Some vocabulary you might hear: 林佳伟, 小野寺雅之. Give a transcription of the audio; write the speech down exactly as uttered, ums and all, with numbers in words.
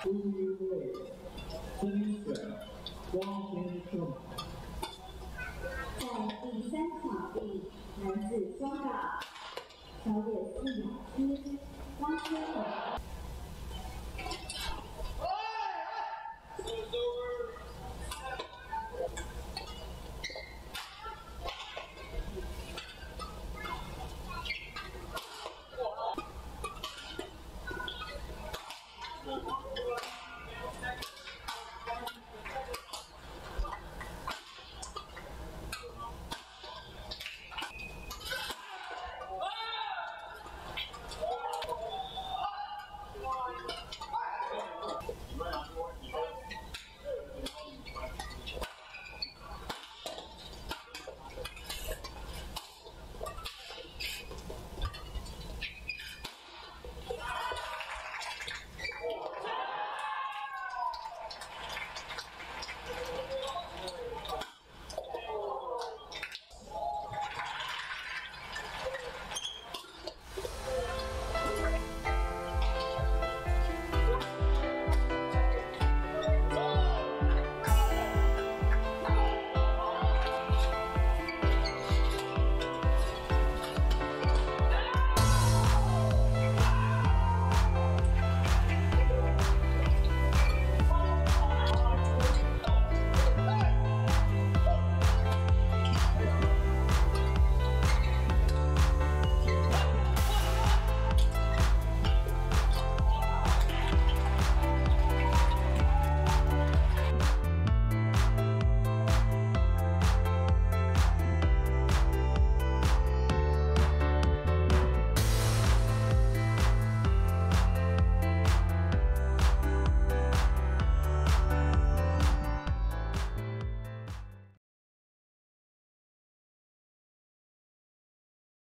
第一位评审汪先生。在第三场地，来自香港，小野寺雅之、汪先生。